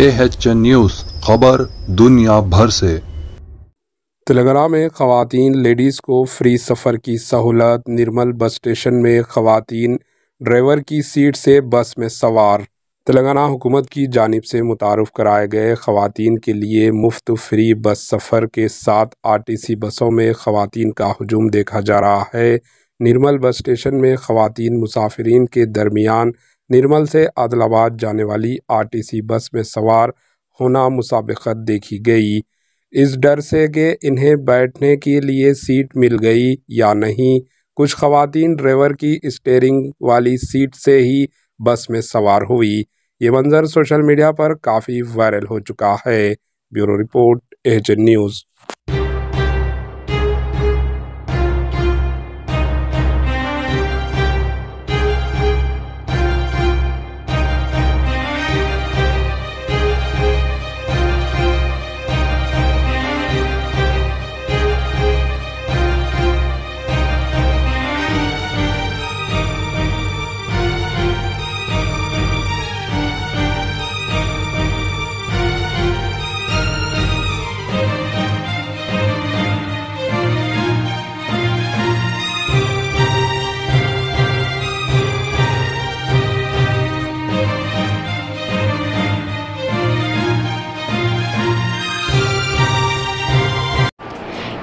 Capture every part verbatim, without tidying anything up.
AH news, खबर दुनिया भर से। तेलंगाना में ख़वातीन लेडीज़ को फ्री सफ़र की सहूलत। निर्मल बस स्टेशन में ख़वातीन ड्राइवर की सीट से बस में सवार। तेलंगाना हुकूमत की जानिब से मुतारफ़ कराए गए ख़वातीन के लिए मुफ्त फ्री बस सफ़र के साथ आर टी सी बसों में ख़वातीन का हुजूम देखा जा रहा है। निर्मल बस स्टेशन में ख़वातीन मुसाफिरीन के दरमियान निर्मल से आदिलाबाद जाने वाली आर टी सी बस में सवार होना मुसाबिक़त देखी गई, इस डर से कि इन्हें बैठने के लिए सीट मिल गई या नहीं। कुछ ख़वातीन ड्राइवर की स्टीयरिंग वाली सीट से ही बस में सवार हुई। ये मंजर सोशल मीडिया पर काफ़ी वायरल हो चुका है। Bureau report, AH news.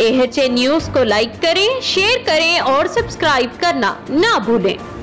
AH news को लाइक करें, शेयर करें और सब्सक्राइब करना ना भूलें।